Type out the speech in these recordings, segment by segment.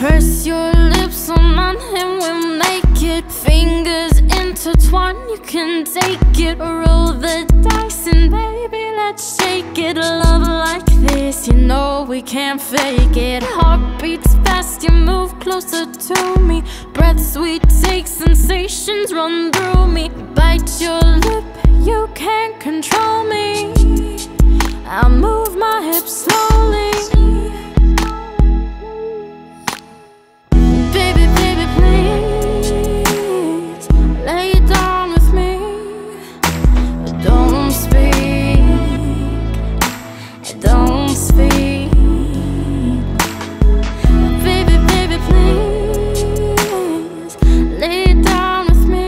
Press your lips on mine and we'll make it. Fingers intertwine, you can take it. Roll the dice and baby, let's shake it. Love like this, you know we can't fake it. Heartbeats fast, you move closer to me. Breath sweet, take sensations run through me. Bite your lip, you can't control me. I'll move my hips slowly. Baby, baby, please lay down with me. Don't speak, don't speak. Baby, baby, please lay down with me.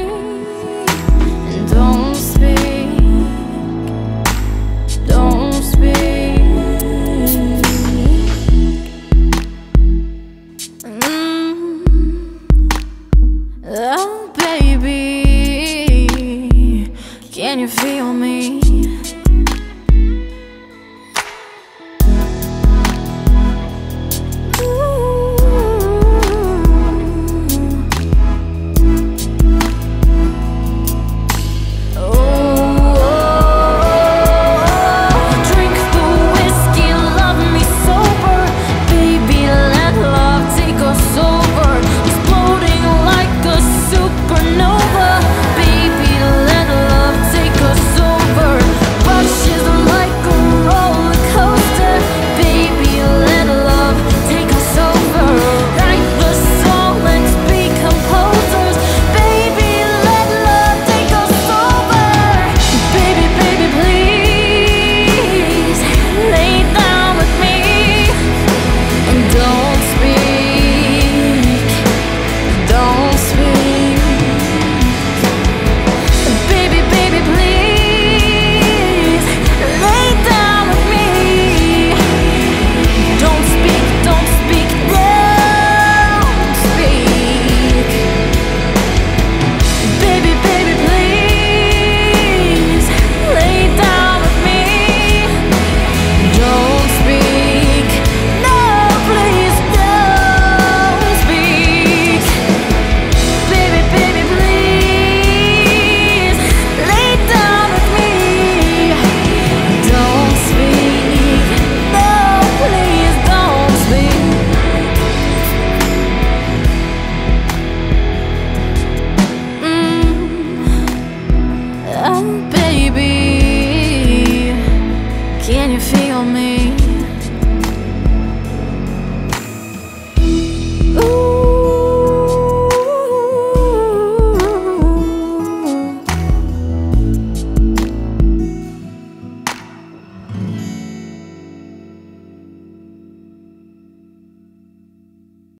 And don't speak, don't speak. Oh baby, can you feel me? Baby, can you feel me?